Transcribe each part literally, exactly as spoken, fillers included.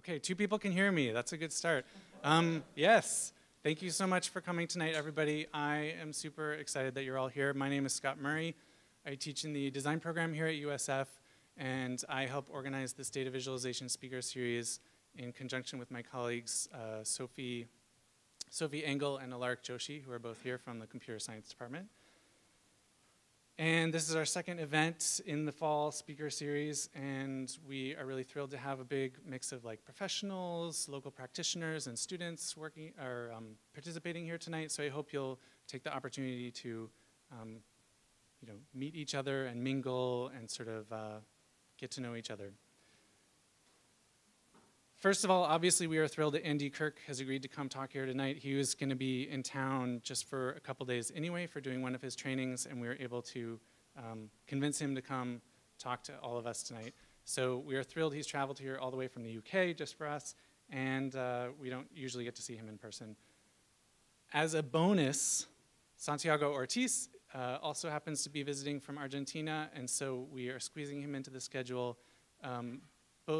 Okay, two people can hear me. That's a good start. Um, yes, thank you so much for coming tonight, everybody. I am super excited that you're all here. My name is Scott Murray. I teach in the design program here at U S F, and I help organize this data visualization speaker series in conjunction with my colleagues, uh, Sophie, Sophie Engel and Alark Joshi, who are both here from the computer science department. And this is our second event in the fall speaker series, and we are really thrilled to have a big mix of like professionals, local practitioners, and students working or um, participating here tonight. So I hope you'll take the opportunity to, um, you know, meet each other and mingle and sort of uh, get to know each other. First of all, obviously we are thrilled that Andy Kirk has agreed to come talk here tonight. He was gonna be in town just for a couple days anyway for doing one of his trainings, and we were able to um, convince him to come talk to all of us tonight. So we are thrilled he's traveled here all the way from the U K just for us, and uh, we don't usually get to see him in person. As a bonus, Santiago Ortiz uh, also happens to be visiting from Argentina, and so we are squeezing him into the schedule. Um,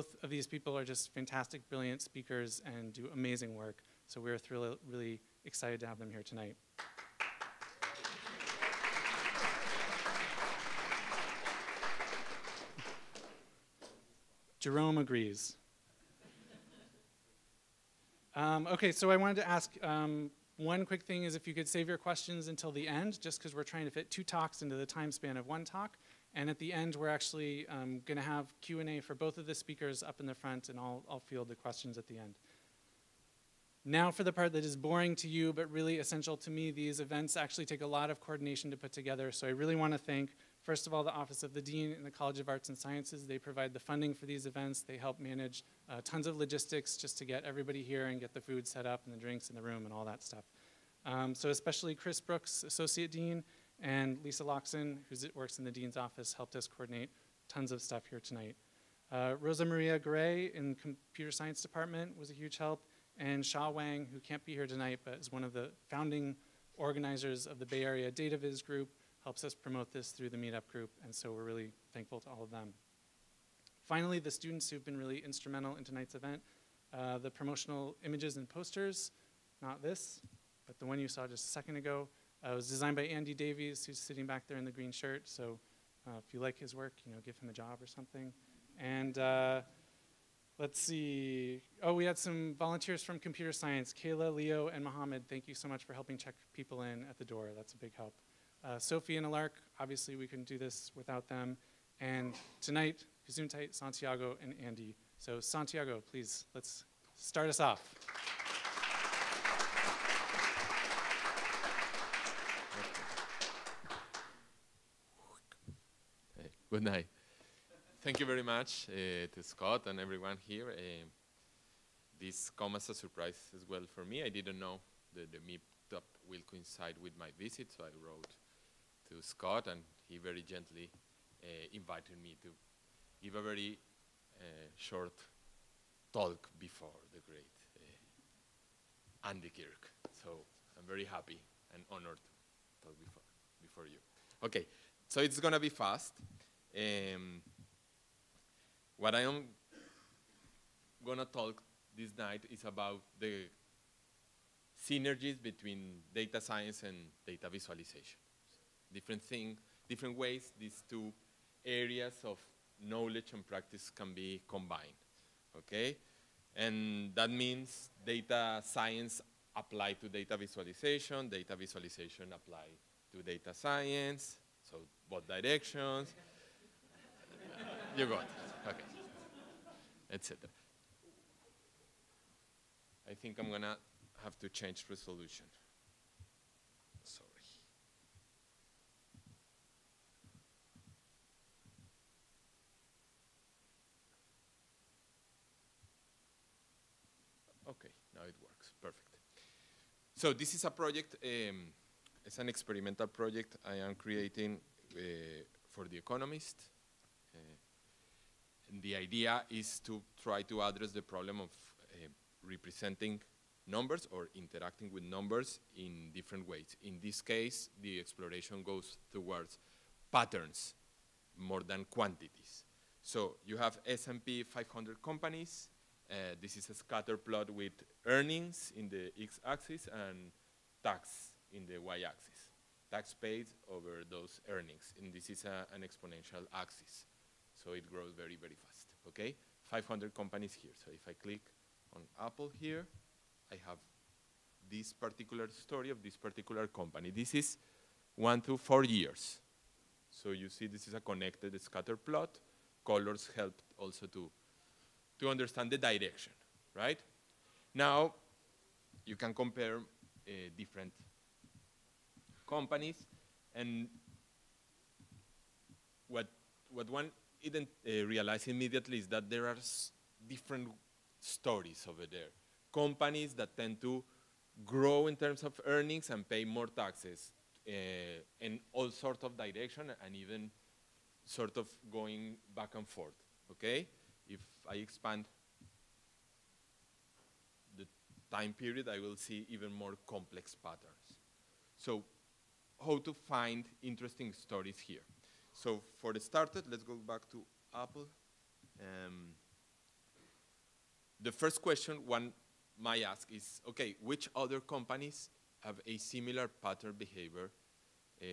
Both of these people are just fantastic, brilliant speakers and do amazing work. So we're thrilled, really excited to have them here tonight. Jerome agrees. Um, okay, so I wanted to ask, um, one quick thing is if you could save your questions until the end, just because we're trying to fit two talks into the time span of one talk. And at the end, we're actually um, going to have Q and A for both of the speakers up in the front, and I'll, I'll field the questions at the end. Now for the part that is boring to you, but really essential to me. These events actually take a lot of coordination to put together, so I really want to thank, first of all, the Office of the Dean in the College of Arts and Sciences. They provide the funding for these events. They help manage uh, tons of logistics just to get everybody here and get the food set up and the drinks in the room and all that stuff. Um, so especially Chris Brooks, Associate Dean, and Lisa Loxon, who works in the Dean's office, helped us coordinate tons of stuff here tonight. Uh, Rosa Maria Gray in the computer science department was a huge help, and Sha Wang, who can't be here tonight, but is one of the founding organizers of the Bay Area Data Viz group, helps us promote this through the meetup group, and so we're really thankful to all of them. Finally, the students who've been really instrumental in tonight's event, uh, the promotional images and posters, not this, but the one you saw just a second ago, Uh, it was designed by Andy Davies, who's sitting back there in the green shirt. So uh, if you like his work, you know, give him a job or something. And uh, let's see. Oh, we had some volunteers from computer science. Kayla, Leo, and Mohammed, thank you so much for helping check people in at the door. That's a big help. Uh, Sophie and Alark, obviously we couldn't do this without them. And tonight, Gesundheit, Santiago, and Andy. So Santiago, please, let's start us off. Good night. Thank you very much uh, to Scott and everyone here. Uh, this comes as a surprise as well for me. I didn't know that the meetup will coincide with my visit, so I wrote to Scott, and he very gently uh, invited me to give a very uh, short talk before the great uh, Andy Kirk. So I'm very happy and honored to talk before, before you. Okay, so it's gonna be fast. Um, what I am gonna talk this night is about the synergies between data science and data visualization. Different thing, different ways these two areas of knowledge and practice can be combined, okay? And that means data science applied to data visualization, data visualization applied to data science, so both directions. You got it, okay, et cetera. I think I'm gonna have to change resolution. Sorry. Okay, now it works, perfect. So this is a project, um, it's an experimental project I am creating uh, for The Economist. Uh, The idea is to try to address the problem of uh, representing numbers or interacting with numbers in different ways. In this case, the exploration goes towards patterns more than quantities. So you have S and P five hundred companies Uh, this is a scatter plot with earnings in the x-axis and tax in the y-axis. Tax paid over those earnings. And this is a, an exponential axis. So it grows very, very fast, okay? five hundred companies here. So if I click on Apple here, I have this particular story of this particular company. This is one to four years. So you see this is a connected scatter plot. Colors help also to, to understand the direction, right? Now, you can compare uh, different companies, and what, what one didn't uh, realize immediately is that there are s different stories over there. Companies that tend to grow in terms of earnings and pay more taxes uh, in all sorts of direction and even sort of going back and forth, okay? If I expand the time period, I will see even more complex patterns. So how to find interesting stories here? So for the started, let's go back to Apple. Um, the first question one might ask is, okay, which other companies have a similar pattern behavior uh,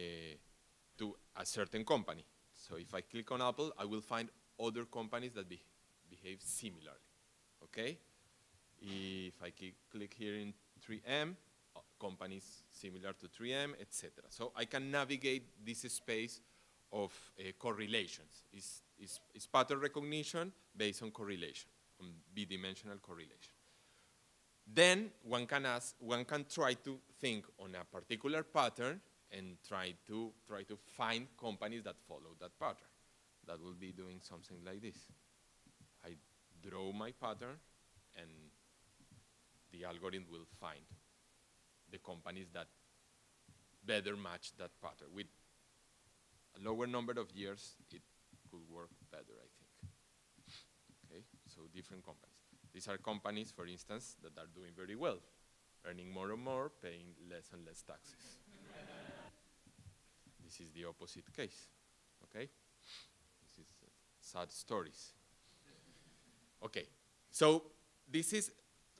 to a certain company? So if I click on Apple, I will find other companies that be behave similarly, okay? If I click here in three M, uh, companies similar to three M, et cetera. So I can navigate this space of uh, correlations. It's, it's, it's pattern recognition based on correlation, on bidimensional correlation. Then one can ask, one can try to think on a particular pattern and try to try to find companies that follow that pattern. That will be doing something like this. I draw my pattern, and the algorithm will find the companies that better match that pattern. With a lower number of years, it could work better, I think. Okay, so different companies. These are companies, for instance, that are doing very well, earning more and more, paying less and less taxes. This is the opposite case, okay? This is uh, sad stories. Okay, so this is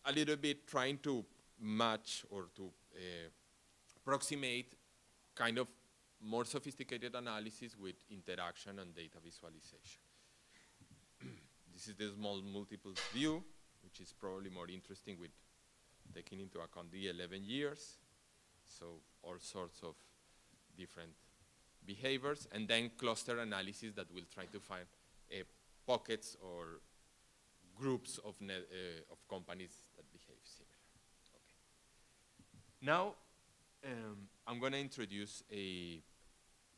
a little bit trying to match or to uh, approximate kind of more sophisticated analysis with interaction and data visualization. This is the small multiples view, which is probably more interesting with taking into account the eleven years, so all sorts of different behaviors, and then cluster analysis that will try to find uh, pockets or groups of, net, uh, of companies that behave similar. Okay. Now, um, I'm gonna introduce a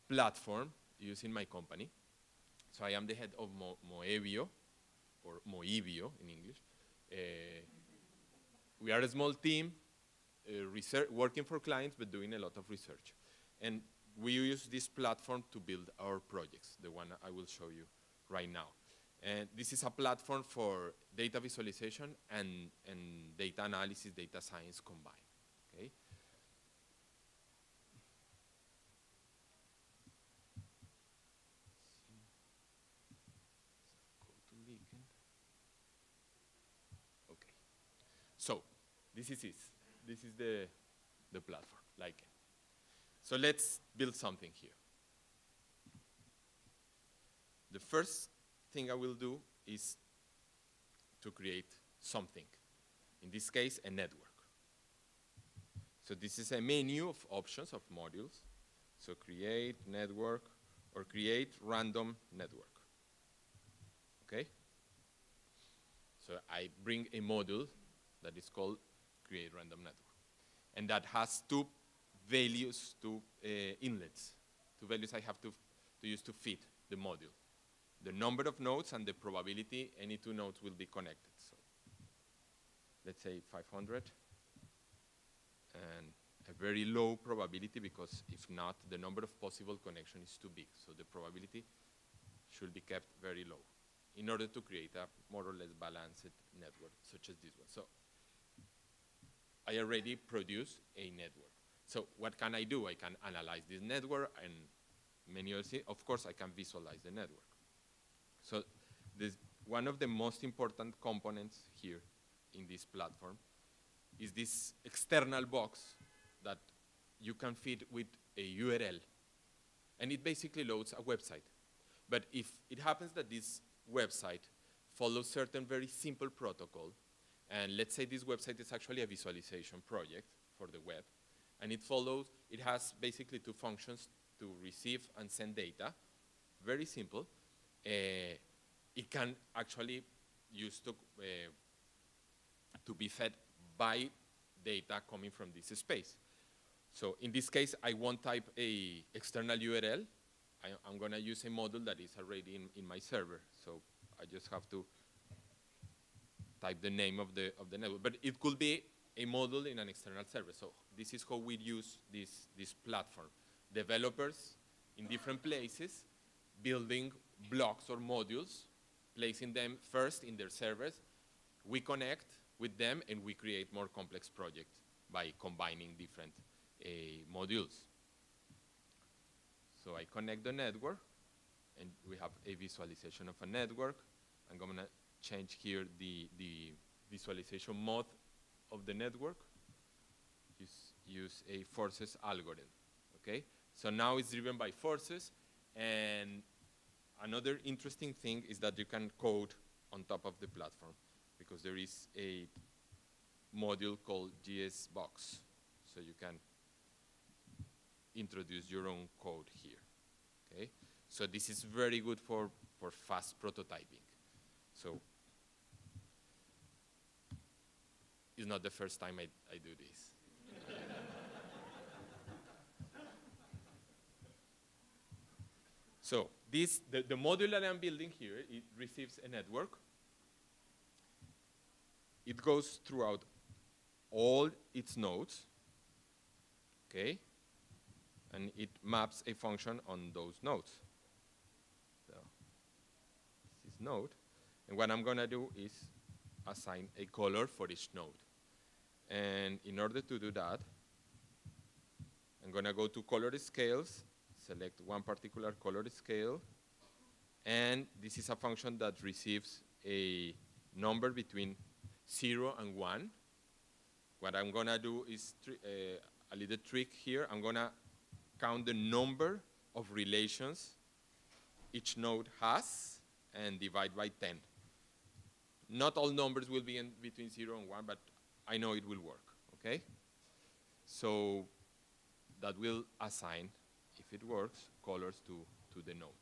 platform using my company. So I am the head of Mo Moebio, or Moebio in English. Uh, we are a small team, uh, research, working for clients, but doing a lot of research. And we use this platform to build our projects, the one I will show you right now. And this is a platform for data visualization and, and data analysis, data science combined, okay? Okay, so this is it. This is the, the platform, like. So let's build something here. The first thing I will do is to create something. In this case, a network. So this is a menu of options of modules. So create network or create random network, okay? So I bring a module that is called create random network. And that has two values to uh, inlets, two values I have to, to use to fit the module. The number of nodes and the probability any two nodes will be connected. So let's say five hundred, and a very low probability because if not, the number of possible connections is too big. So the probability should be kept very low in order to create a more or less balanced network, such as this one. So I already produced a network. So what can I do? I can analyze this network and many other things. Of course, I can visualize the network. So this, one of the most important components here in this platform is this external box that you can feed with a U R L. And it basically loads a website. But if it happens that this website follows certain very simple protocol, and let's say this website is actually a visualization project for the web, and it follows, it has basically two functions to receive and send data, very simple. Uh, it can actually use to, uh, to be fed by data coming from this space. So in this case, I won't type a external U R L. I, I'm gonna use a model that is already in, in my server. So I just have to type the name of the, of the network. But it could be a model in an external server. So this is how we use this, this platform. Developers in different places building blocks or modules, placing them first in their servers. We connect with them and we create more complex projects by combining different uh, modules. So I connect the network and we have a visualization of a network. I'm gonna change here the, the visualization mode of the network. Use, use a forces algorithm, okay? So now it's driven by forces, and another interesting thing is that you can code on top of the platform, because there is a module called G S Box. So you can introduce your own code here, okay? So this is very good for, for fast prototyping. So it's not the first time I, I do this. So this, the, the module that I'm building here, it receives a network. It goes throughout all its nodes, okay? And it maps a function on those nodes. So this is node. And what I'm gonna do is assign a color for each node. And in order to do that, I'm gonna go to color scales, select one particular color scale, and this is a function that receives a number between zero and one. What I'm gonna do is uh, a little trick here. I'm gonna count the number of relations each node has and divide by ten. Not all numbers will be in between zero and one, but I know it will work, okay? So that will assign, if it works, colors to, to the nodes.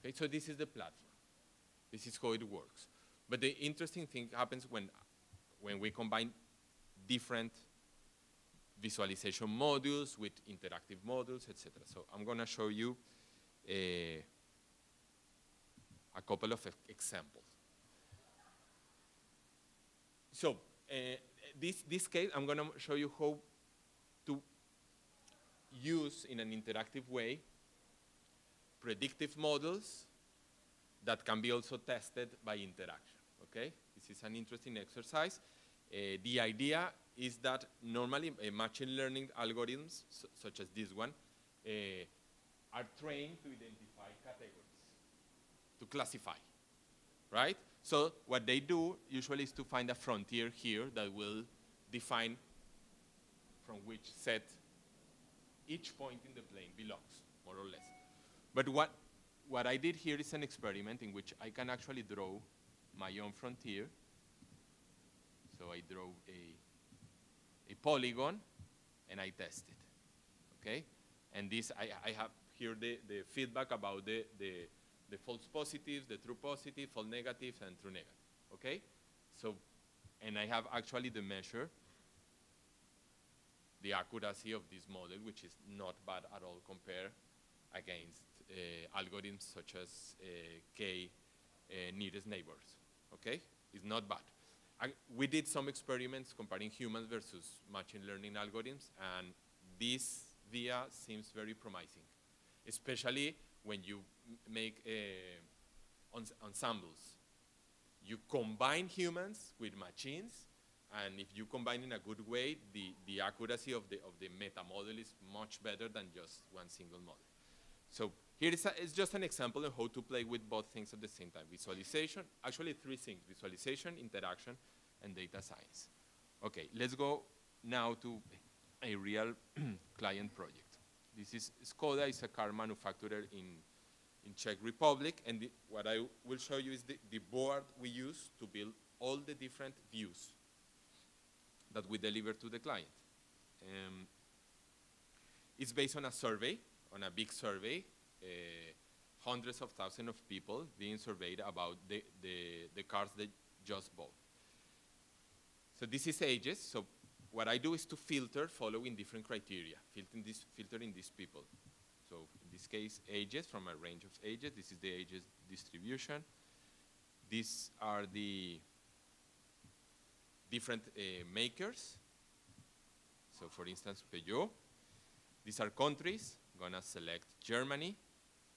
Okay, so this is the platform. This is how it works. But the interesting thing happens when, when we combine different visualization modules with interactive models, et cetera. So I'm gonna show you a, a couple of examples. So uh, this, this case, I'm gonna show you how to use in an interactive way predictive models that can be also tested by interaction, okay? This is an interesting exercise. Uh, the idea is that normally uh, machine learning algorithms, su such as this one, uh, are trained to identify categories, to classify, right? So what they do usually is to find a frontier here that will define from which set each point in the plane belongs, more or less. But what, what I did here is an experiment in which I can actually draw my own frontier. So I draw a, a polygon and I test it, okay? And this, I, I have here the, the feedback about the, the the false positives, the true positive, false negatives, and true negative, okay? So, and I have actually the measure, the accuracy of this model, which is not bad at all compared against uh, algorithms such as uh, K uh, nearest neighbors, okay? It's not bad. I, we did some experiments comparing humans versus machine learning algorithms, and this V I A seems very promising, especially when you make uh, ensembles. You combine humans with machines, and if you combine in a good way, the, the accuracy of the, of the meta model is much better than just one single model. So Here is, a, is just an example of how to play with both things at the same time. Visualization, actually three things, visualization, interaction, and data science. Okay, let's go now to a real client project. This is Skoda, it's a car manufacturer in, in Czech Republic, and the, what I will show you is the, the board we use to build all the different views that we deliver to the client. Um, it's based on a survey, on a big survey, uh, hundreds of thousands of people being surveyed about the, the, the cars they just bought. So this is ages, so what I do is to filter following different criteria, filtering, this, filtering these people. So in this case, ages from a range of ages. This is the ages distribution. These are the different uh, makers. So for instance, Peugeot. These are countries. I'm gonna select Germany.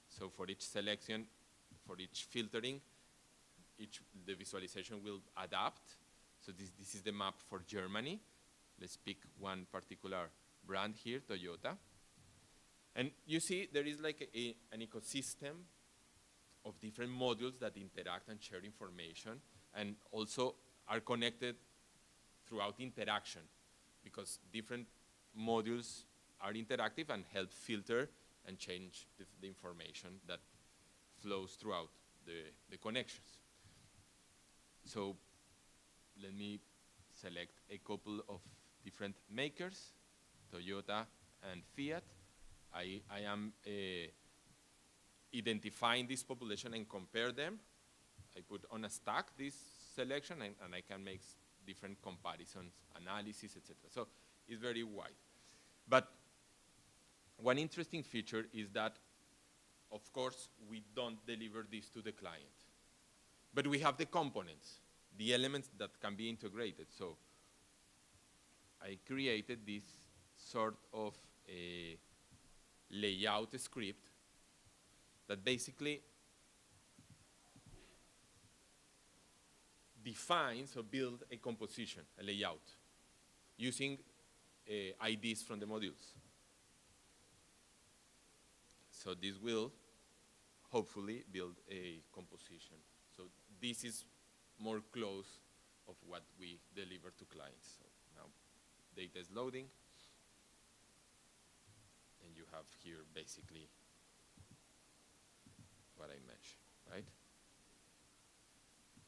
So for each selection, for each filtering, each the visualization will adapt. So this, this is the map for Germany. Let's pick one particular brand here, Toyota. And you see there is like a, a, an ecosystem of different modules that interact and share information and also are connected throughout interaction because different modules are interactive and help filter and change the, the information that flows throughout the, the connections. So let me select a couple of different makers, Toyota and Fiat. I, I am uh, identifying this population and compare them. I put on a stack this selection and, and I can make different comparisons, analysis, et cetera. So it's very wide. But one interesting feature is that, of course, we don't deliver this to the client. But we have the components, the elements that can be integrated. So I created this sort of a layout script that basically defines or builds a composition, a layout, using uh, I Ds from the modules. So this will hopefully build a composition. So this is more close of what we deliver to clients. So now data is loading. And you have here basically what I mentioned, right?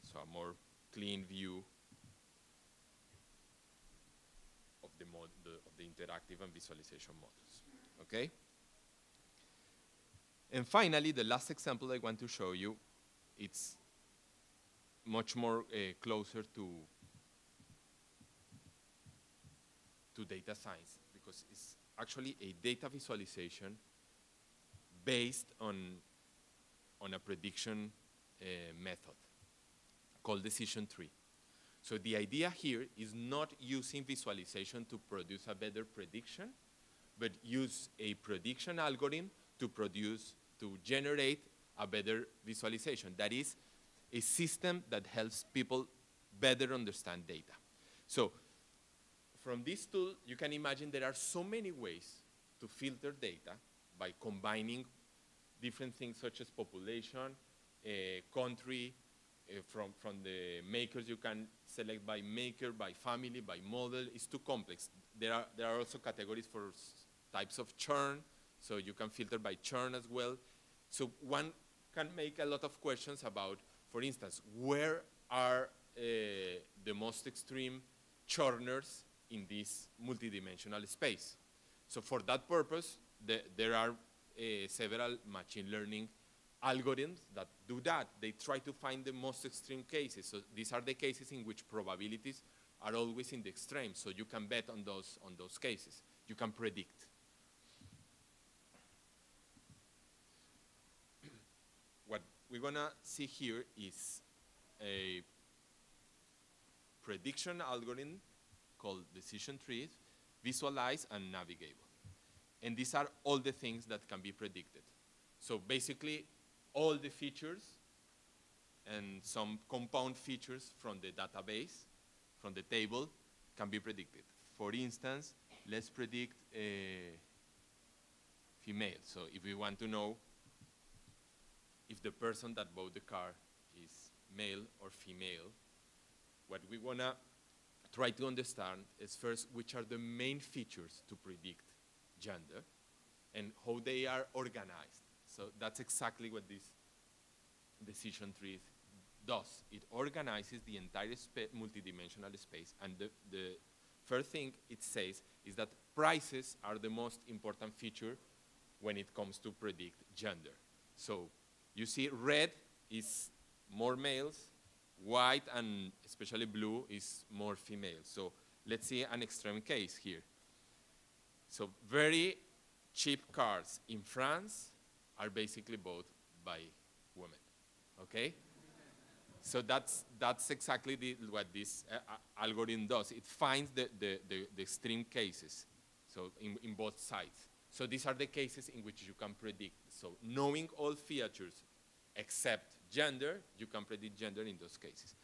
So a more clean view of the, mod the, of the interactive and visualization models, okay? And finally, the last example I want to show you, it's much more uh, closer to, to data science because it's actually a data visualization based on, on a prediction uh, method called decision tree. So the idea here is not using visualization to produce a better prediction, but use a prediction algorithm to produce, to generate a better visualization. That is a system that helps people better understand data. So from this tool, you can imagine there are so many ways to filter data by combining different things such as population, uh, country, uh, from, from the makers you can select by maker, by family, by model. It's too complex. There are, there are also categories for types of churn, so you can filter by churn as well. So one can make a lot of questions about, for instance, where are uh, the most extreme churners in this multidimensional space. So for that purpose, the, there are uh, several machine learning algorithms that do that. They try to find the most extreme cases. So these are the cases in which probabilities are always in the extreme. So you can bet on those, on those cases. You can predict. What we're gonna see here is a prediction algorithm called decision trees, visualize and navigable. And these are all the things that can be predicted. So basically, all the features and some compound features from the database, from the table, can be predicted. For instance, let's predict a female. So if we want to know if the person that bought the car is male or female. What we want to try to understand is first, which are the main features to predict gender and how they are organized. So that's exactly what this decision tree does. It organizes the entire spa- multidimensional space. And the, the first thing it says is that prices are the most important feature when it comes to predict gender. So you see red is more males, white and especially blue is more female. So let's see an extreme case here. So very cheap cars in France are basically bought by women, okay? So that's, that's exactly the, what this uh, algorithm does. It finds the, the, the, the extreme cases, so in, in both sides. So these are the cases in which you can predict. So knowing all features except gender, you can predict gender in those cases.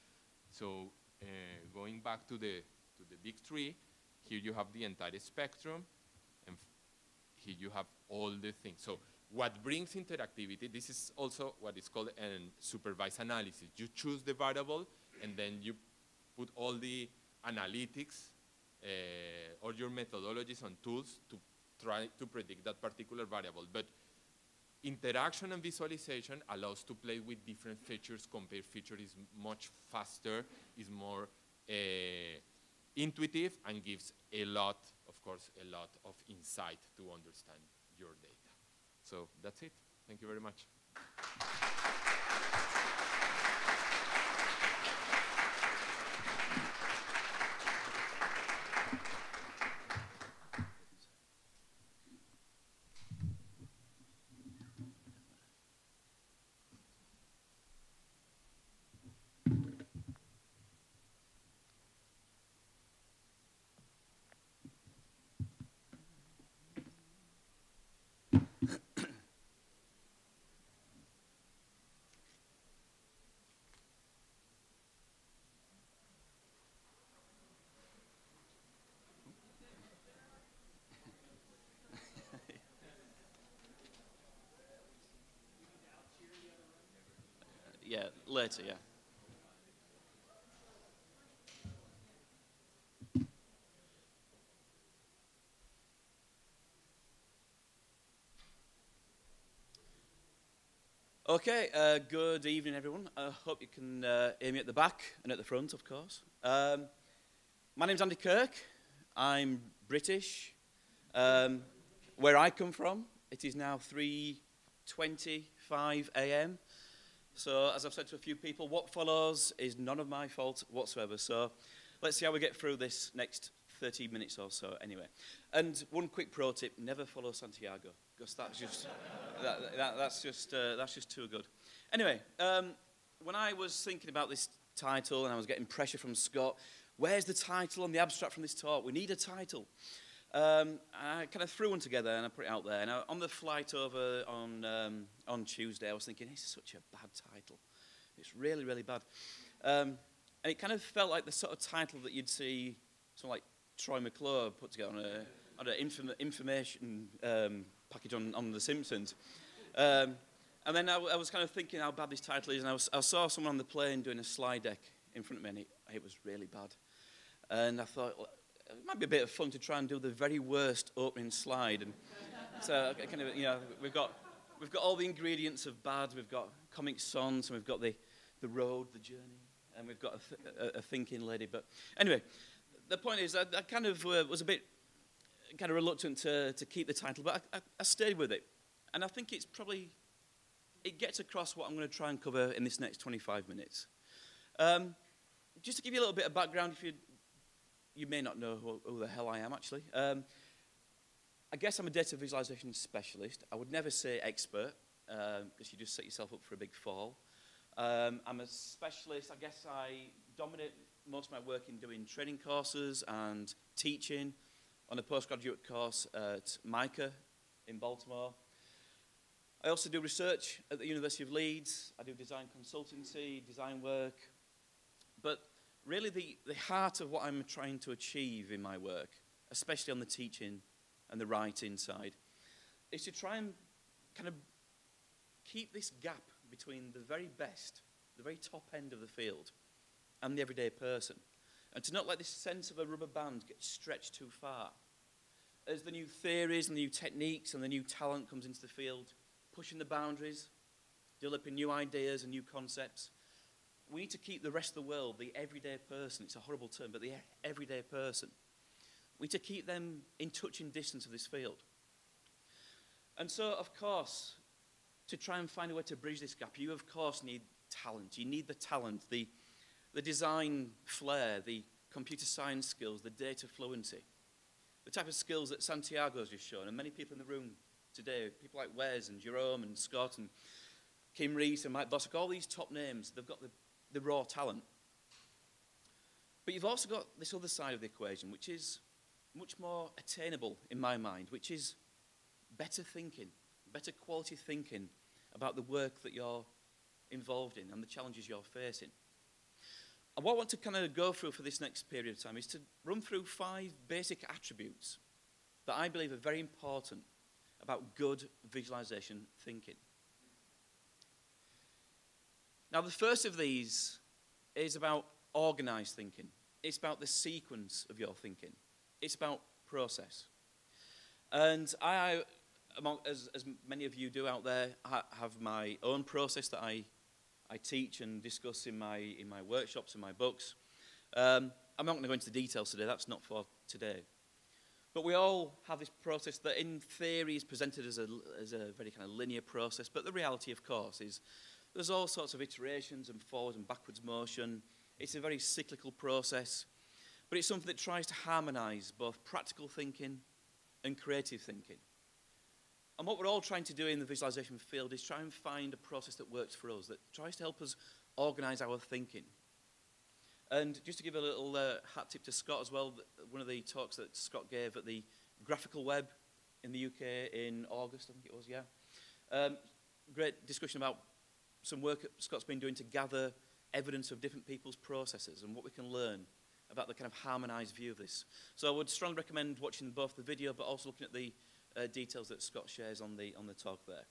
So uh, going back to the, to the big three, here you have the entire spectrum, and here you have all the things. So what brings interactivity, this is also what is called a supervised analysis. You choose the variable, and then you put all the analytics, uh, all your methodologies and tools to try to predict that particular variable. But interaction and visualization allows to play with different features, compare features is much faster, is more uh, intuitive, and gives a lot, of course, a lot of insight to understand your data. So that's it. Thank you very much. Yeah, later, yeah. Okay, uh, good evening, everyone. I hope you can uh, hear me at the back and at the front, of course. Um, my name's Andy Kirk. I'm British. Um, where I come from, it is now three twenty-five a m So, as I've said to a few people, what follows is none of my fault whatsoever. So, let's see how we get through this next thirty minutes or so, anyway. And one quick pro tip, never follow Santiago, because that's just, that, that, that's, just uh, that's just too good. Anyway, um, when I was thinking about this title, and I was getting pressure from Scott, where's the title and the abstract from this talk? We need a title. Um, I kind of threw one together and I put it out there. And I, on the flight over on, um, on Tuesday, I was thinking, this is such a bad title. It's really, really bad. Um, and it kind of felt like the sort of title that you'd see someone like Troy McClure put together on an on a inform information um, package on, on The Simpsons. Um, and then I, I was kind of thinking how bad this title is. And I, was, I saw someone on the plane doing a slide deck in front of me, and it, it was really bad. And I thought, well, it might be a bit of fun to try and do the very worst opening slide, and so kind of, you know, we've got we've got all the ingredients of bad. We've got comic songs, and we've got the the road, the journey, and we've got a, th a thinking lady. But anyway, the point is, I, I kind of uh, was a bit kind of reluctant to to keep the title, but I, I, I stayed with it, and I think it's probably it gets across what I'm going to try and cover in this next twenty-five minutes. Um, just to give you a little bit of background, if you. You may not know who, who the hell I am, actually. Um, I guess I'm a data visualization specialist. I would never say expert, because um, you just set yourself up for a big fall. Um, I'm a specialist. I guess I dominate most of my work in doing training courses and teaching on a postgraduate course at MICA in Baltimore. I also do research at the University of Leeds. I do design consultancy, design work. But really the, the heart of what I'm trying to achieve in my work, especially on the teaching and the writing side, is to try and kind of keep this gap between the very best, the very top end of the field, and the everyday person, and to not let this sense of a rubber band get stretched too far. As the new theories and the new techniques and the new talent comes into the field, pushing the boundaries, developing new ideas and new concepts, we need to keep the rest of the world, the everyday person, it's a horrible term, but the everyday person, we need to keep them in touch and distance of this field. And so, of course, to try and find a way to bridge this gap, you, of course, need talent. You need the talent, the, the design flair, the computer science skills, the data fluency, the type of skills that Santiago's just shown, and many people in the room today, people like Wes and Jerome and Scott and Kim Reese and Mike Bosak, all these top names, they've got the, the raw talent. But you've also got this other side of the equation, which is much more attainable in my mind, which is better thinking, better quality thinking about the work that you're involved in and the challenges you're facing. And what I want to kind of go through for this next period of time is to run through five basic attributes that I believe are very important about good visualization thinking. Now, the first of these is about organized thinking. It's about the sequence of your thinking. It's about process. And I, among, as, as many of you do out there, ha have my own process that I I teach and discuss in my, in my workshops and my books. Um, I'm not going to go into the details today. That's not for today. But we all have this process that in theory is presented as a, as a very kind of linear process. But the reality, of course, is there's all sorts of iterations and forward and backwards motion. It's a very cyclical process. But it's something that tries to harmonize both practical thinking and creative thinking. And what we're all trying to do in the visualization field is try and find a process that works for us, that tries to help us organize our thinking. And just to give a little uh, hat tip to Scott as well, one of the talks that Scott gave at the Graphical Web in the U K in August, I think it was, yeah. Um, great discussion about some work that Scott's been doing to gather evidence of different people's processes and what we can learn about the kind of harmonized view of this. So I would strongly recommend watching both the video but also looking at the Uh, details that Scott shares on the, on the talk there.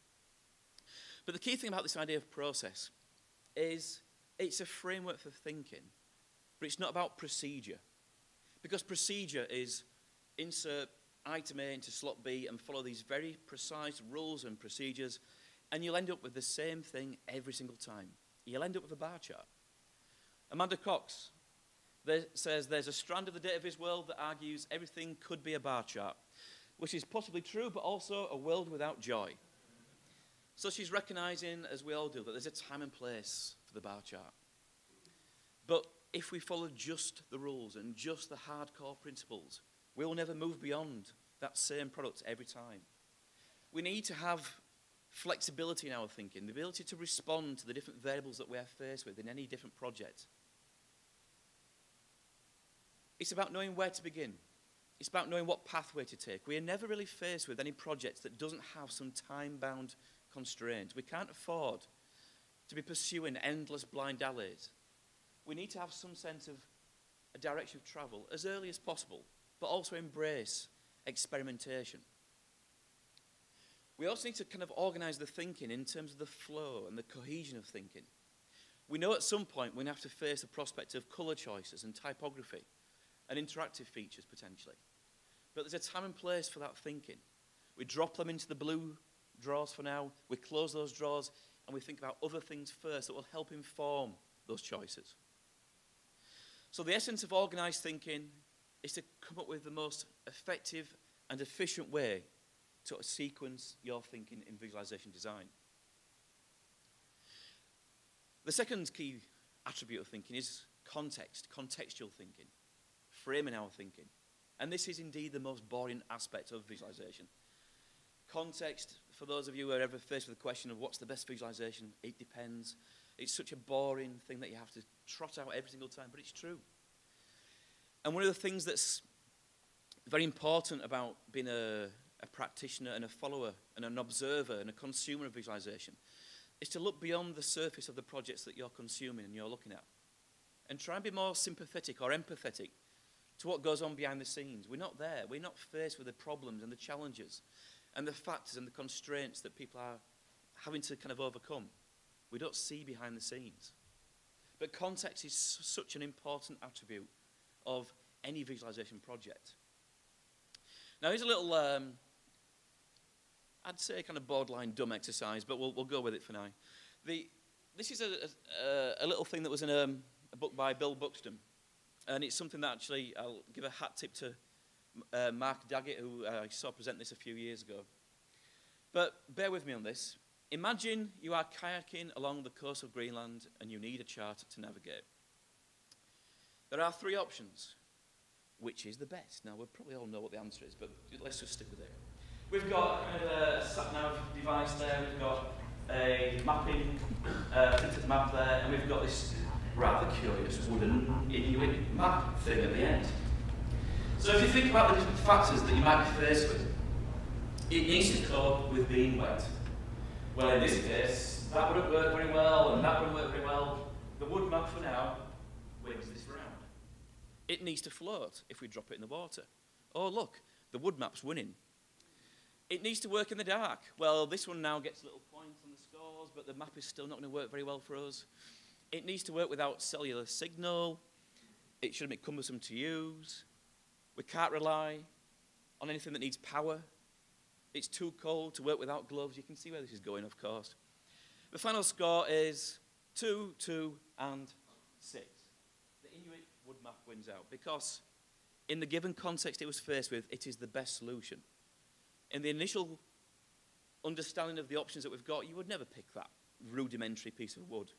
But the key thing about this idea of process is it's a framework for thinking, but it's not about procedure. Because procedure is insert item A into slot B and follow these very precise rules and procedures, and you'll end up with the same thing every single time. You'll end up with a bar chart. Amanda Cox there says there's a strand of the data-based world that argues everything could be a bar chart, which is possibly true, but also a world without joy. So she's recognizing, as we all do, that there's a time and place for the bar chart. But if we follow just the rules and just the hardcore principles, we will never move beyond that same product every time. We need to have flexibility in our thinking, the ability to respond to the different variables that we are faced with in any different project. It's about knowing where to begin. It's about knowing what pathway to take. We are never really faced with any project that doesn't have some time-bound constraints. We can't afford to be pursuing endless blind alleys. We need to have some sense of a direction of travel as early as possible, but also embrace experimentation. We also need to kind of organize the thinking in terms of the flow and the cohesion of thinking. We know at some point we're going to have to face the prospect of color choices and typography and interactive features, potentially. But there's a time and place for that thinking. We drop them into the blue drawers for now, we close those drawers, and we think about other things first that will help inform those choices. So the essence of organized thinking is to come up with the most effective and efficient way to sequence your thinking in visualization design. The second key attribute of thinking is context, contextual thinking, framing our thinking. And this is indeed the most boring aspect of visualization. Context, for those of you who are ever faced with the question of what's the best visualization, it depends. It's such a boring thing that you have to trot out every single time, but it's true. And one of the things that's very important about being a, a practitioner and a follower and an observer and a consumer of visualization is to look beyond the surface of the projects that you're consuming and you're looking at, and try and be more sympathetic or empathetic to what goes on behind the scenes. We're not there. We're not faced with the problems and the challenges and the factors and the constraints that people are having to kind of overcome. We don't see behind the scenes. But context is such an important attribute of any visualization project. Now, here's a little, um, I'd say, kind of borderline dumb exercise, but we'll, we'll go with it for now. The, this is a, a, a little thing that was in a, a book by Bill Buxton, and it's something that actually I'll give a hat tip to uh, Mark Daggett, who I saw present this a few years ago. But bear with me on this. Imagine you are kayaking along the coast of Greenland and you need a chart to navigate. There are three options. Which is the best? Now, we probably all know what the answer is, but let's just stick with it. We've got kind of a sat-nav device there, we've got a mapping, uh, printed map there, and we've got this rather curious wooden Inuit map thing at the end. So if you think about the different factors that you might be faced with, it needs to cope with being wet. Well, in this case, that wouldn't work very well, and that wouldn't work very well. The wood map for now wins this round. It needs to float if we drop it in the water. Oh, look, the wood map's winning. It needs to work in the dark. Well, this one now gets little points on the scores, but the map is still not going to work very well for us. It needs to work without cellular signal. It shouldn't be cumbersome to use. We can't rely on anything that needs power. It's too cold to work without gloves. You can see where this is going, of course. The final score is two, two, and six. The Inuit wood map wins out because in the given context it was faced with, it is the best solution. In the initial understanding of the options that we've got, you would never pick that rudimentary piece of wood.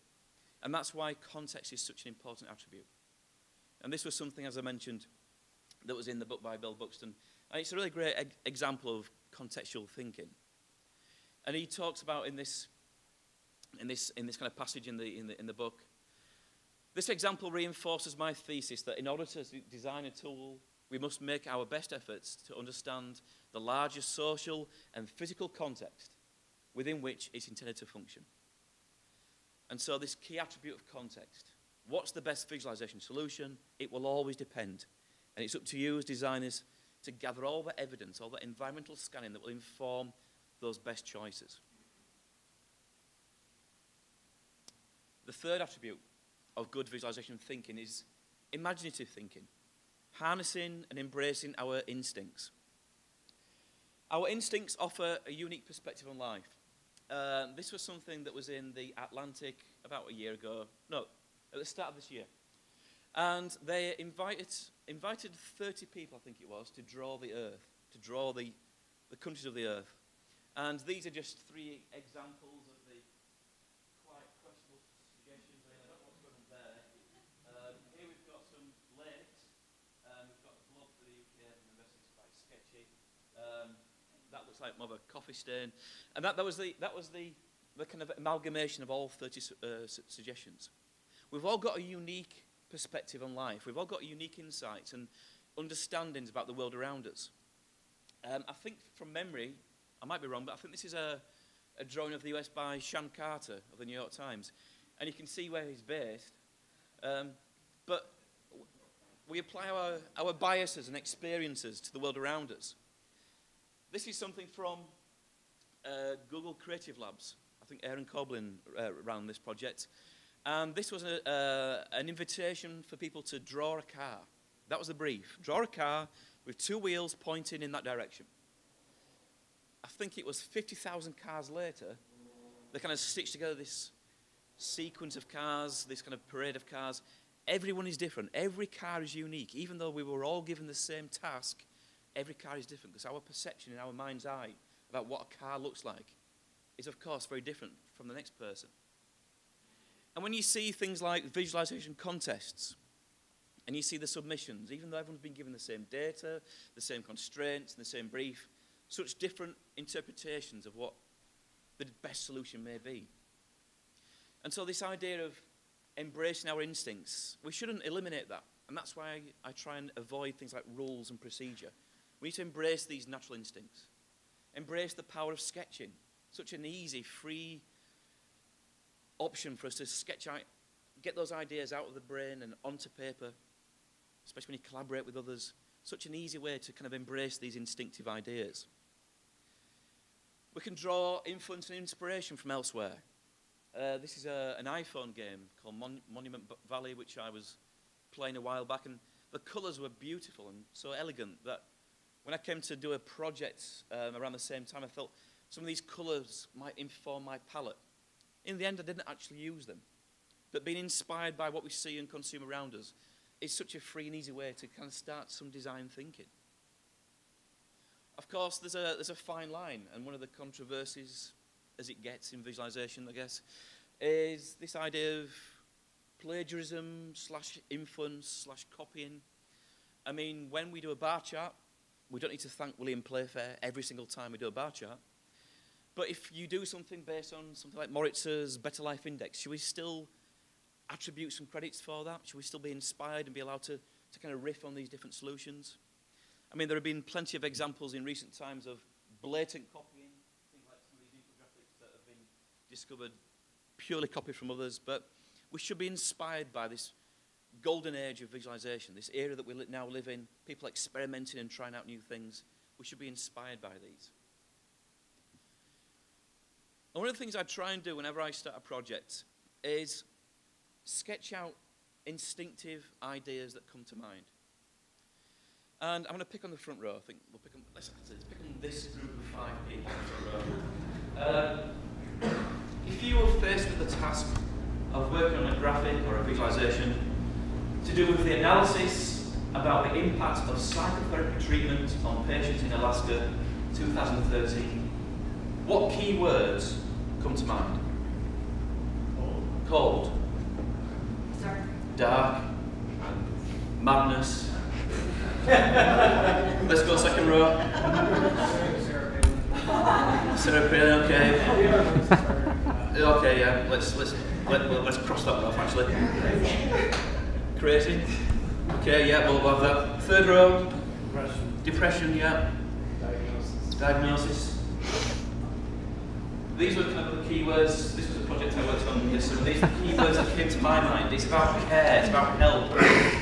And that's why context is such an important attribute. And this was something, as I mentioned, that was in the book by Bill Buxton. And it's a really great e- example of contextual thinking. And he talks about in this, in this, in this kind of passage in the, in the, in the book, this example reinforces my thesis that in order to design a tool, we must make our best efforts to understand the larger social and physical context within which it's intended to function. And so this key attribute of context, what's the best visualization solution? It will always depend. And it's up to you as designers to gather all the evidence, all the environmental scanning that will inform those best choices. The third attribute of good visualization thinking is imaginative thinking, harnessing and embracing our instincts. Our instincts offer a unique perspective on life. Uh, this was something that was in The Atlantic about a year ago, no, at the start of this year. And they invited, invited thirty people, I think it was, to draw the earth, to draw the, the countries of the earth. And these are just three examples of the quite questionable suggestions. I don't know what's going on there. Um, here we've got some lakes. Um, we've got the globe for the U K, and the rest is quite sketchy. Um, that looks like more of a coffee stain. And that, that was, the, that was the, the kind of amalgamation of all thirty uh, suggestions. We've all got a unique perspective on life. We've all got unique insights and understandings about the world around us. Um, I think from memory, I might be wrong, but I think this is a, a drawing of the U S by Sean Carter of the New York Times. And you can see where he's based. Um, but we apply our, our biases and experiences to the world around us. This is something from uh, Google Creative Labs. I think Aaron Coblin uh, ran this project. And this was a, uh, an invitation for people to draw a car. That was the brief. Draw a car with two wheels pointing in that direction. I think it was fifty thousand cars later, they kind of stitched together this sequence of cars, this kind of parade of cars. Everyone is different. Every car is unique. Even though we were all given the same task, every car is different because our perception in our mind's eye about what a car looks like is, of course, very different from the next person. And when you see things like visualization contests, and you see the submissions, even though everyone's been given the same data, the same constraints, and the same brief, such different interpretations of what the best solution may be. And so this idea of embracing our instincts, we shouldn't eliminate that. And that's why I, I try and avoid things like rules and procedure. We need to embrace these natural instincts. Embrace the power of sketching, such an easy, free option for us to sketch out, get those ideas out of the brain and onto paper, especially when you collaborate with others. Such an easy way to kind of embrace these instinctive ideas. We can draw influence and inspiration from elsewhere. Uh, this is a, an iPhone game called Mon Monument B Valley, which I was playing a while back, and the colours were beautiful and so elegant that when I came to do a project um, around the same time, I felt some of these colours might inform my palette. In the end, I didn't actually use them, but being inspired by what we see and consume around us is such a free and easy way to kind of start some design thinking. Of course, there's a, there's a fine line, and one of the controversies as it gets in visualization, I guess, is this idea of plagiarism slash influence slash copying. I mean, when we do a bar chart, we don't need to thank William Playfair every single time we do a bar chart. But if you do something based on something like Moritz's Better Life Index, should we still attribute some credits for that? Should we still be inspired and be allowed to, to kind of riff on these different solutions? I mean, there have been plenty of examples in recent times of blatant copying, things like some of these infographics that have been discovered purely copied from others, but we should be inspired by this golden age of visualization, this era that we now live in, people experimenting and trying out new things. We should be inspired by these. And one of the things I try and do whenever I start a project is sketch out instinctive ideas that come to mind. And I'm going to pick on the front row. I think we'll pick on, let's, let's pick on this group of five people in the front row. Uh, if you were faced with the task of working on a graphic or a visualization to do with the analysis about the impact of psychotherapy treatment on patients in Alaska two thousand thirteen, what key words come to mind? Cold. Cold. Dark. Dark. Madness. Let's go second row. Sarah Palin, okay. Okay, yeah. Let's let's let, let's cross that one off actually. Crazy. Okay, yeah, we'll have that. Third row. Depression. Depression, yeah. Diagnosis. Diagnosis. These were kind of the keywords. This was a project I worked on yesterday. These are the keywords that came to my mind. It's about care, it's about help,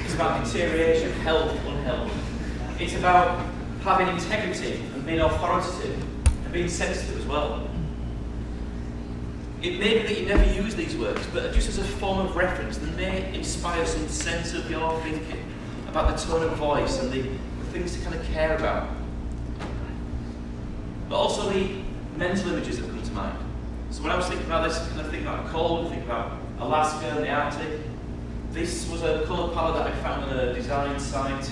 it's about deterioration, health, unhealth. It's about having integrity and being authoritative and being sensitive as well. It may be that you never use these words, but just as a form of reference, they may inspire some sense of your thinking about the tone of voice and the, the things to kind of care about. But also the mental images that come to mind. So when I was thinking about this, kind of thinking about cold, thinking about Alaska and the Arctic, this was a colour palette that I found on a design site.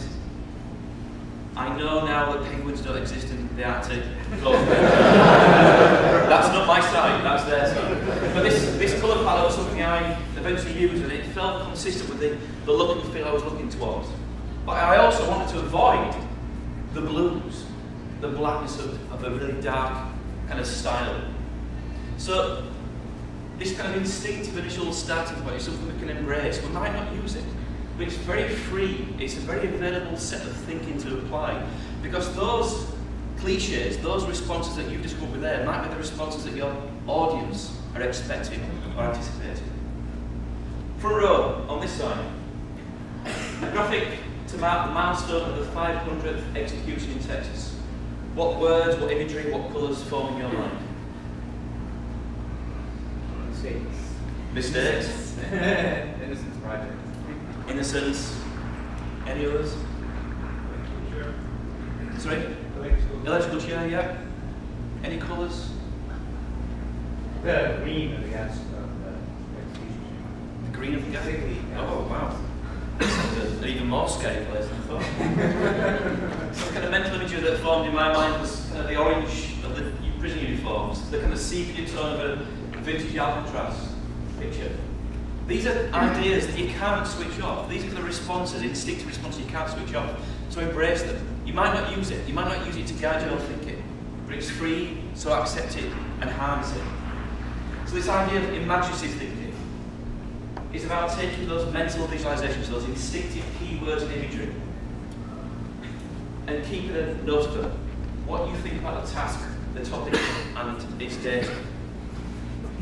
I know now that penguins don't exist in the Arctic. That's not my site, that's their site. But this, this colour palette was something I eventually used, and it felt consistent with the, the look and feel I was looking towards. But I also wanted to avoid the blues, the blackness of, of a really dark kind of style. So this kind of instinctive initial starting point is something we can embrace. We might not use it, but it's very free. It's a very available set of thinking to apply, because those cliches, those responses that you've discovered there might be the responses that your audience are expecting or anticipating. Front row, on this side, a graphic to mark the milestone of the five hundredth execution in Texas. What words, what imagery, what colours form in your mind? Mistakes. Mistakes? Innocence Project. Innocence. Any others? Electrical chair. Sorry? Electrical. Electrical chair, yeah. Any colours? The green of the gas. The green of the gas? Oh, wow. An even more scary place than I thought. Some kind of mental image that formed in my mind was kind of the orange of the prison uniforms, the kind of sepia tone of a vintage Alcatraz picture. These are ideas that you can't switch off. These are the responses, instinctive responses you can't switch off. So embrace them. You might not use it. You might not use it to guide your thinking, but it's free, so accept it and harness it. So this idea of imaginative thinking, it's about taking those mental visualizations, those instinctive keywords and imagery, and keeping a note of them. What you think about the task, the topic, and its data.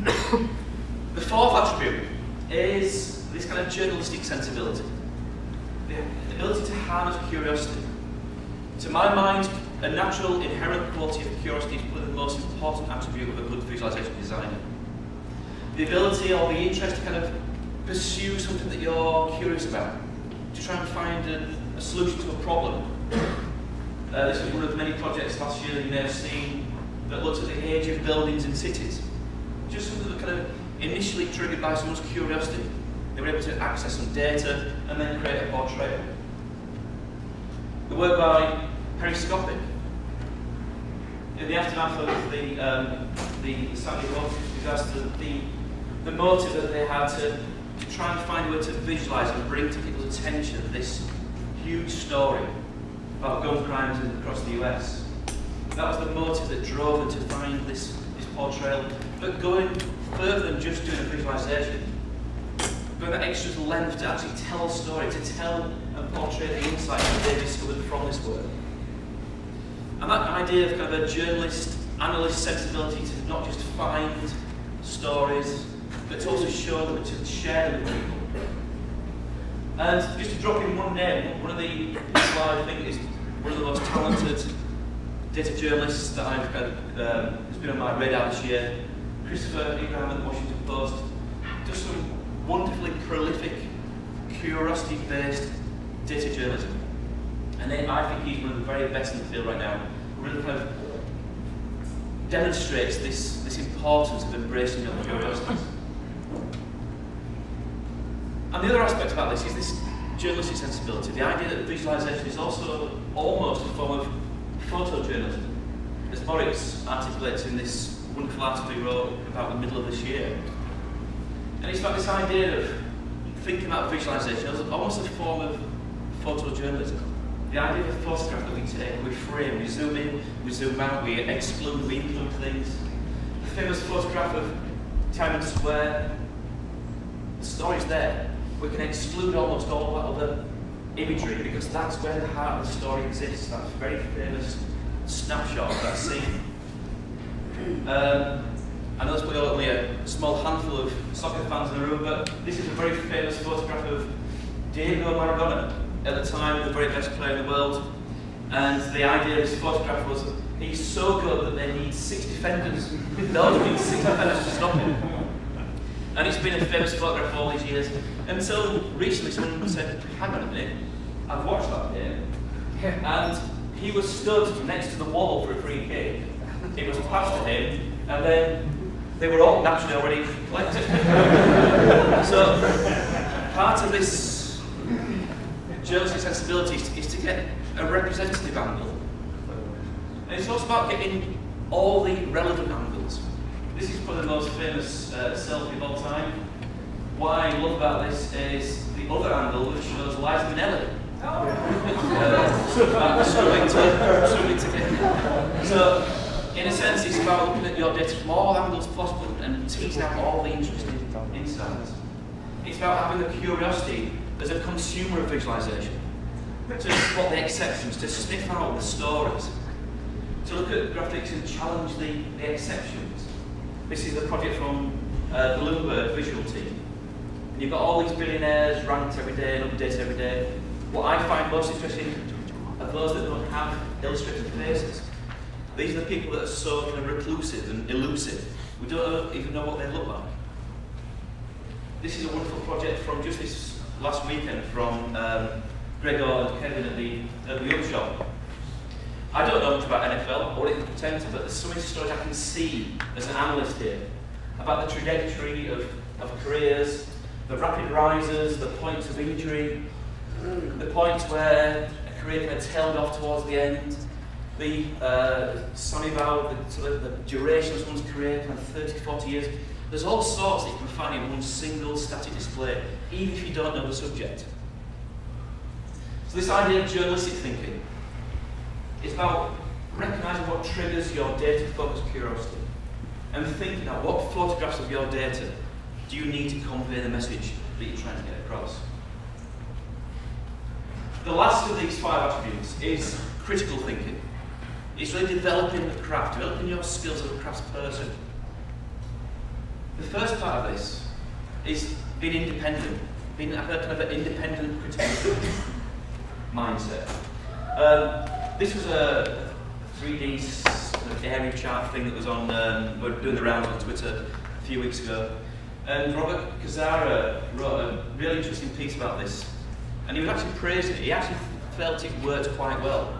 The fourth attribute is this kind of journalistic sensibility, the ability to harness curiosity. To my mind, a natural, inherent quality of curiosity is probably the most important attribute of a good visualization designer. the ability or the interest to kind of pursue something that you're curious about, to try and find a, a solution to a problem. Uh, this was one of the many projects last year that you may have seen that looked at the age of buildings in cities. Just something that kind of initially triggered by someone's curiosity. They were able to access some data and then create a portrayal. The work by Periscopic. In the aftermath of the, um, the Santiago Ortiz disaster, the, the motive that they had to, to try and find a way to visualise and bring to people's attention this huge story about gun crimes across the U S. That was the motive that drove them to find this, this portrayal. But going further than just doing a visualisation, going that extra length to actually tell a story, to tell and portray the insights that they discovered from this work. And that idea of kind of a journalist, analyst sensibility to not just find stories, but to also show them and to share them with people. And just to drop in one name, one of the people I think is one of the most talented data journalists that I've got, um, has been on my radar this year, Christopher Ingram at the Washington Post, does some wonderfully prolific, curiosity-based data journalism. And then I think he's one of the very best in the field right now. Really kind of demonstrates this, this importance of embracing your curiosities. And the other aspect about this is this journalistic sensibility, the idea that visualisation is also almost a form of photojournalism. As Moritz articulates in this wonderful article he wrote about the middle of this year. And it's about this idea of thinking about visualisation as almost a form of photojournalism. The idea of a photograph that we take, we frame, we zoom in, we zoom out, we exclude, we include things. The famous photograph of Tiananmen Square, the story's there. We can exclude almost all that other imagery because that's where the heart of the story exists, that very famous snapshot of that scene. Um, I know there's probably only a small handful of soccer fans in the room, but this is a very famous photograph of Diego Maradona, at the time, the very best player in the world. And the idea of his photograph was, he's so good that they need six defenders. They only need six defenders to stop him. And it's been a famous photograph for all these years. Until recently, someone said, hang on a minute, I've watched that game. And he was stood next to the wall for a free kick. It was passed to him, and then they were all naturally already collected. So, part of this journalistic sensibility is to get a representative angle. And it's also about getting all the relevant angles. This is probably the most famous uh, selfie of all time. What I love about this is the other angle which shows Liza Minnelli. Oh. uh, swimming to, swimming to so, in a sense, it's about looking at your data from all angles possible and teasing out all the interesting insights. It's about having the curiosity as a consumer of visualisation, to spot the exceptions, to sniff out the stories, to look at graphics and challenge the, the exceptions. This is a project from uh, Bloomberg Visual Team. And you've got all these billionaires ranked every day and updated every day. What I find most interesting are those that don't have illustrated faces. These are the people that are so kind of reclusive and elusive. We don't even know what they look like. This is a wonderful project from just this last weekend from um, Gregor and Kevin at the, at the Upshop. I don't know much about N F L or what it pertains to, but there's so many stories I can see as an analyst here about the trajectory of, of careers, the rapid rises, the points of injury, the points where a career kind of tailed off towards the end, the uh, Sanibau, the, sort of the duration of someone's career, kind of thirty, forty years. There's all sorts that you can find in one single static display, even if you don't know the subject. So this idea of journalistic thinking is about recognising what triggers your data-focused curiosity and thinking about what photographs of your data do you need to convey the message that you're trying to get across. The last of these five attributes is critical thinking. It's really developing the craft, developing your skills as a craftsperson. The first part of this is being independent, being I've heard kind of an independent critical mindset. Um, this was a three D kind of area chart thing that was on, um, we were doing the rounds on Twitter a few weeks ago. And Robert Cazara wrote a really interesting piece about this, and he was actually praising it. He actually felt it worked quite well.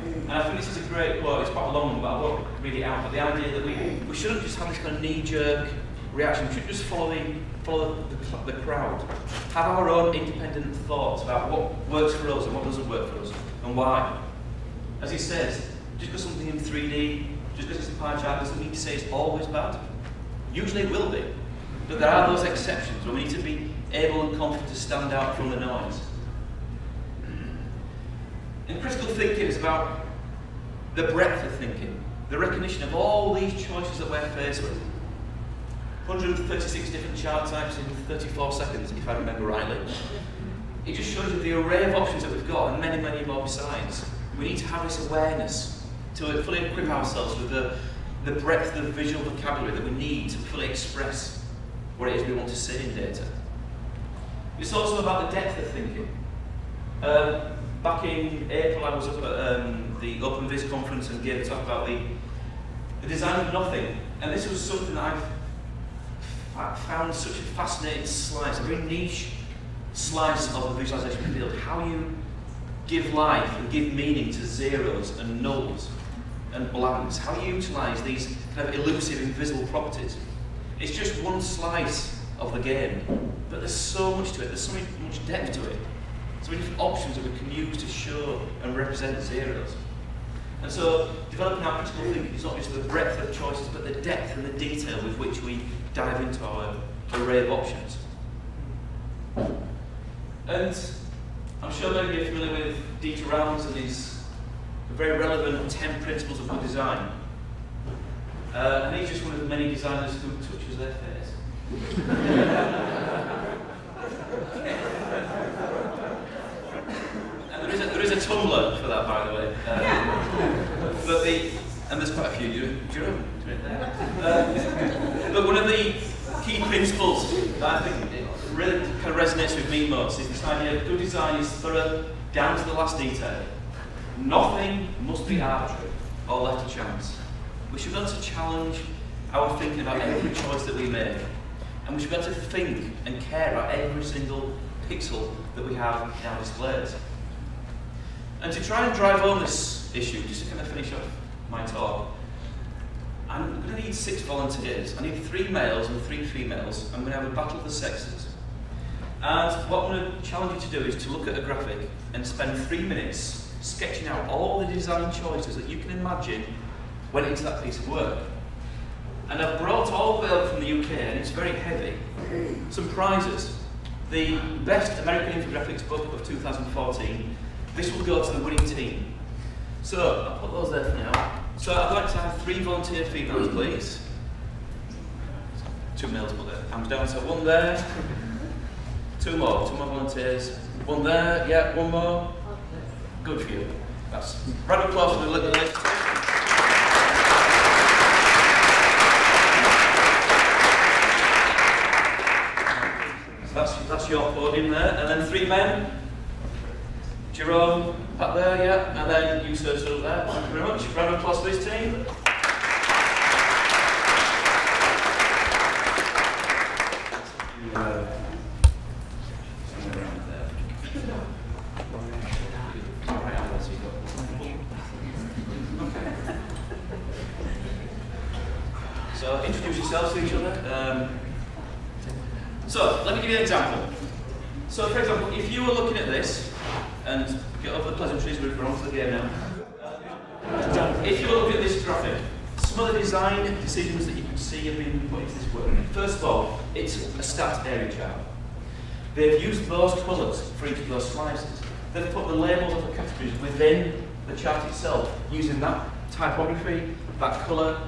And I think this is a great quote. It's quite a long one, but I won't read it out. But the idea that we, we shouldn't just have this kind of knee-jerk reaction. We should just follow the, follow the, the crowd. Have our own independent thoughts about what works for us and what doesn't work for us, and why. As he says, just because something in three D, just because it's a pie chart, doesn't mean to say it's always bad. Usually it will be. But there are those exceptions where we need to be able and confident to stand out from the noise. And critical thinking is about the breadth of thinking, the recognition of all these choices that we're faced with. one hundred thirty-six different chart types in thirty-four seconds, if I remember rightly. It just shows you the array of options that we've got, and many, many more besides. We need to have this awareness to fully equip ourselves with the, the breadth of visual vocabulary that we need to fully express what it is we want to see in data. It's also about the depth of thinking. Um, back in April, I was up at um, the OpenViz conference and gave a talk about the, the design of nothing. And this was something that I've found such a fascinating slice, a very niche slice of the visualization field. How you give life and give meaning to zeros and nulls and blanks. How you utilize these kind of elusive, invisible properties. It's just one slice of the game, but there's so much to it, there's so much depth to it. So many different options that we can use to show and represent zeros. And so developing our critical thinking is not just the breadth of choices, but the depth and the detail with which we dive into our array of options. And I'm sure many of you are familiar with Dieter Rams and his very relevant ten principles of good design. Uh, and he's just one of the many designers who touches their face. And there is, a, there is a Tumblr for that, by the way. Um, yeah. But the, and there's quite a few, do you, do you know? Uh, but one of the key principles that I think really kind of resonates with me most is this idea of good design is thorough, down to the last detail. Nothing must be arbitrary or left to chance. We should be able to challenge our thinking about every choice that we make. And we should be able to think and care about every single pixel that we have in our displays. And to try and drive home this issue, just to kind of finish up my talk, I'm going to need six volunteers. I need three males and three females. I'm going to have a battle of the sexes. And what I'm going to challenge you to do is to look at a graphic and spend three minutes sketching out all the design choices that you can imagine went into that piece of work. And I've brought all the way up from the U K, and it's very heavy, some prizes. The Best American Infographics Book of two thousand fourteen, this will go to the winning team. So, I'll put those there for now. So I'd like to have three volunteer females, please. Two males put their hands down, so one there. Two more, two more volunteers. One there, yeah, one more. Good for you. That's round of applause for the little list. That's, that's your podium there, and then three men. Jerome, back there, yeah, and then you sir stood up there. Thank you very much. Round of applause for this team. So introduce yourselves to each other. Um, So, let me give you an example. So, for example, if you were looking at this, and get over the pleasantries, we're on to the game now. Uh, if you were looking at this graphic, some of the design decisions that you can see have been put into this work. First of all, it's a stats area chart. They've used those colours for each of those slices. They've put the labels of the categories within the chart itself, using that typography, that colour.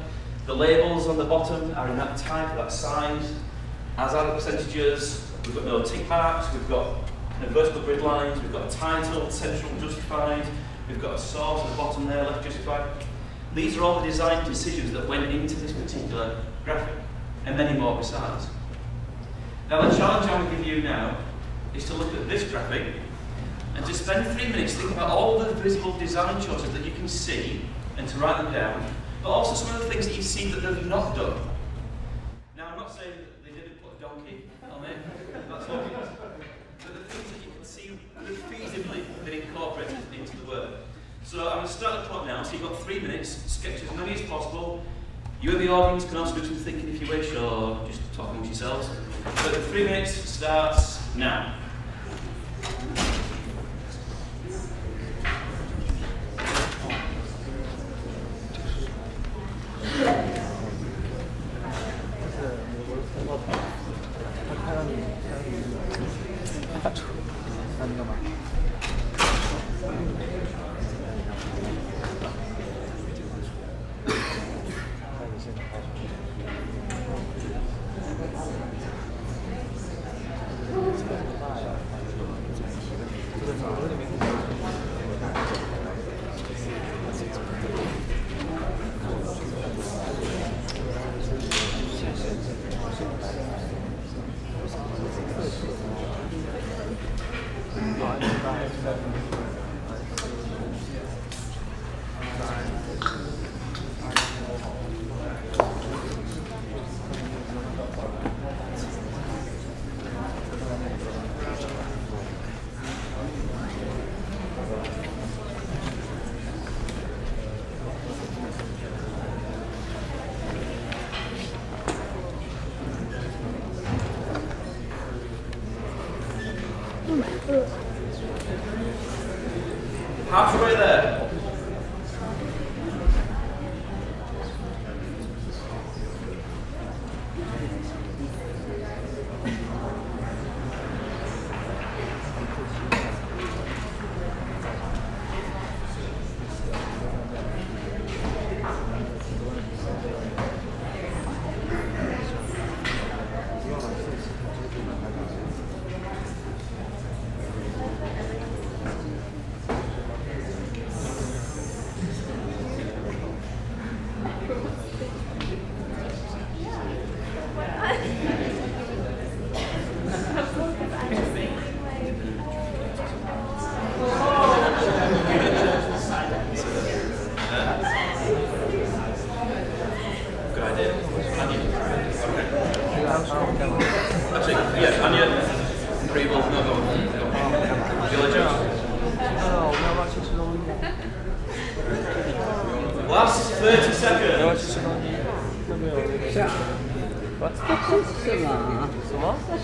The labels on the bottom are in that type, that size. As are the percentages, we've got no tick marks, we've got you know, vertical grid lines, we've got a title, central justified, we've got a source at the bottom there, left justified. These are all the design decisions that went into this particular graphic, and many more besides. Now the challenge I will give you now is to look at this graphic and to spend three minutes thinking about all the visible design choices that you can see and to write them down, but also some of the things that you see that they've not done. Now I'm not saying donkey on it. That's obvious. But the things that you can see feasibly have been incorporated into the work. So I'm going to start the clock now, so you've got three minutes, sketch as many as possible. You in the audience can also do some thinking if you wish, or just talk amongst yourselves. But the three minutes starts now.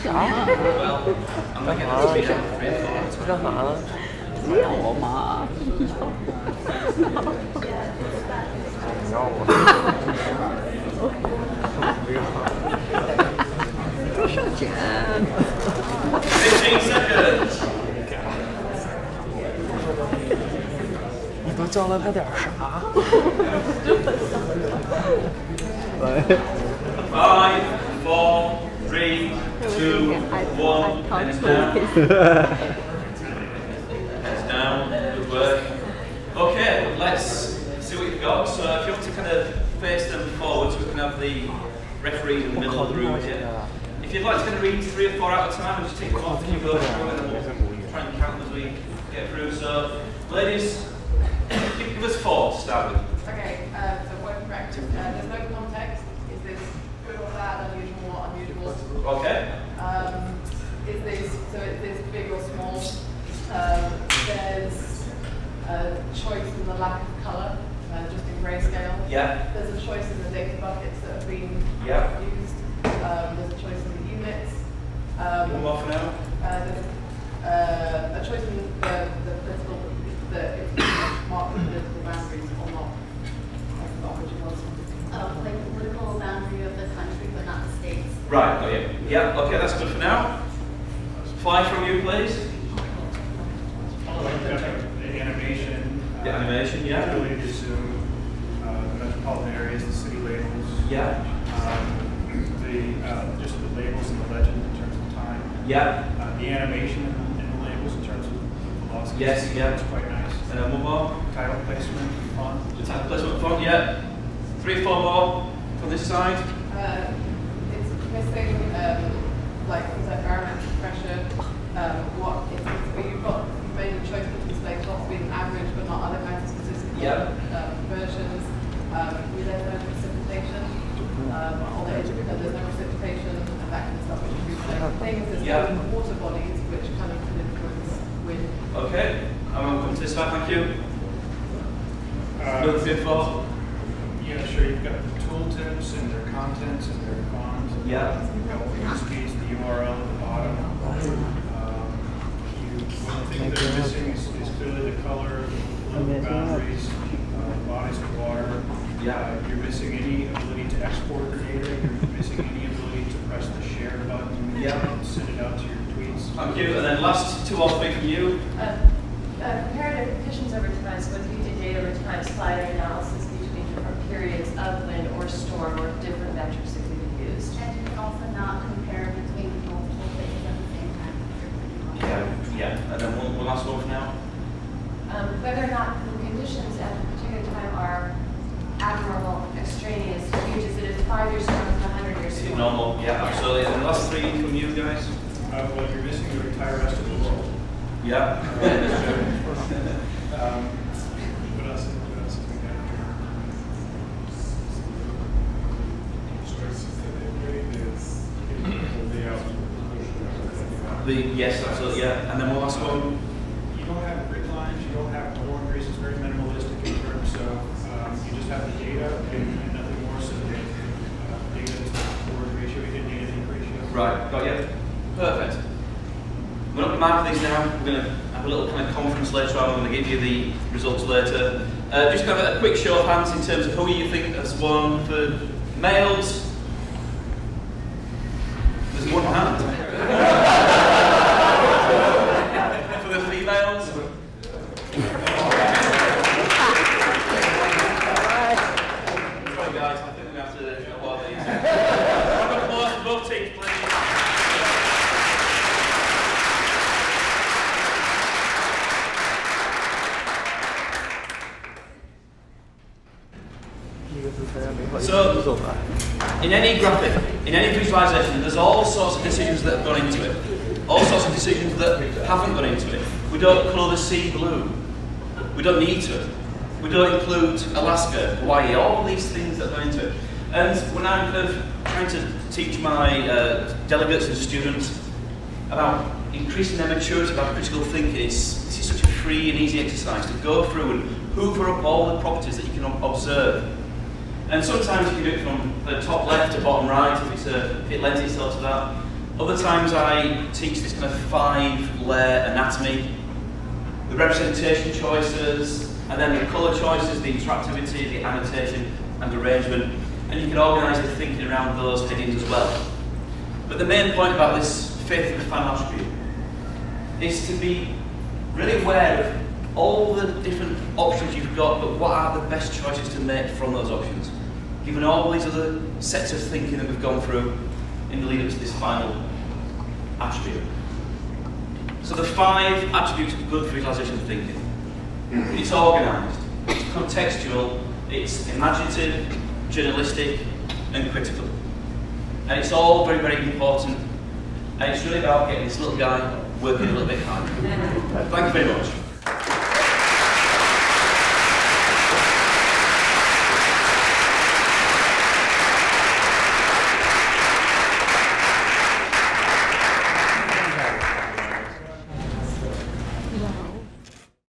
Um, although there's no precipitation and that kind of stuff. things as yeah. well in water bodies, which kind of can influence wind. Okay, I'm welcome to this one, thank you. Uh, Look good for. Yeah, sure, you've got the tooltips and their contents and their fonts. Yeah. You've got, in this case, the U R L at the bottom. Um, you, one of the things that are missing is, is clearly the color, the boundaries, uh, bodies of water. Yeah. Uh, you're missing any ability to export your data. You're missing any ability to press the share button yeah. and send it out to your tweets. Thank you. And then last two off for you. Uh, uh, comparative conditions over time. So if you did data over time slider analysis between different periods of wind or storm or different metrics that could be used. And you can also not compare between multiple things at the same time. Yeah. Yeah. And then one, one last one for now. Um, whether or not the conditions at a particular time are abnormal, extraneous, huge as it is five years from one hundred years from normal, yeah, absolutely. And the last three from you guys? Uh, well, you're missing the entire rest of the world. Yeah. um, what else is what else we got here? The, yes, absolutely, yeah. And then one last one? You don't have grid lines, you don't have boundaries, it's very minimalistic in terms so. You just have the data and nothing more, so that uh, data is not forward ratio, you didn't need anything ratio. Right, got you. Perfect. We're not going to mark these now, we're going to have a little kind of conference later on, I'm going to give you the results later. Uh, just kind of a quick show of hands in terms of who you think has won for males. There's one hand. For the females. So, in any graphic, in any visualization, there's all sorts of decisions that have gone into it. All sorts of decisions that haven't gone into it. We don't colour the sea blue. We don't need to. We don't include Alaska, Hawaii, all these things that go into it. And when I'm kind of trying to teach my uh, delegates and students about increasing their maturity about critical thinking, it's, this is such a free and easy exercise to go through and hoover up all the properties that you can observe. And sometimes you can do it from the top left to bottom right if, it's a, if it lends itself to that. Other times I teach this kind of five-layer anatomy, the representation choices, and then the colour choices, the interactivity, the annotation, and the arrangement. And you can organise the thinking around those headings as well. But the main point about this fifth and final attribute is to be really aware of all the different options you've got, but what are the best choices to make from those options, given all these other sets of thinking that we've gone through in the lead up to this final attribute. So the five attributes of good visualization thinking. It's organised, it's contextual, it's imaginative, journalistic, and critical. And it's all very, very important. And it's really about getting this little guy working a little bit harder. Thank you very much.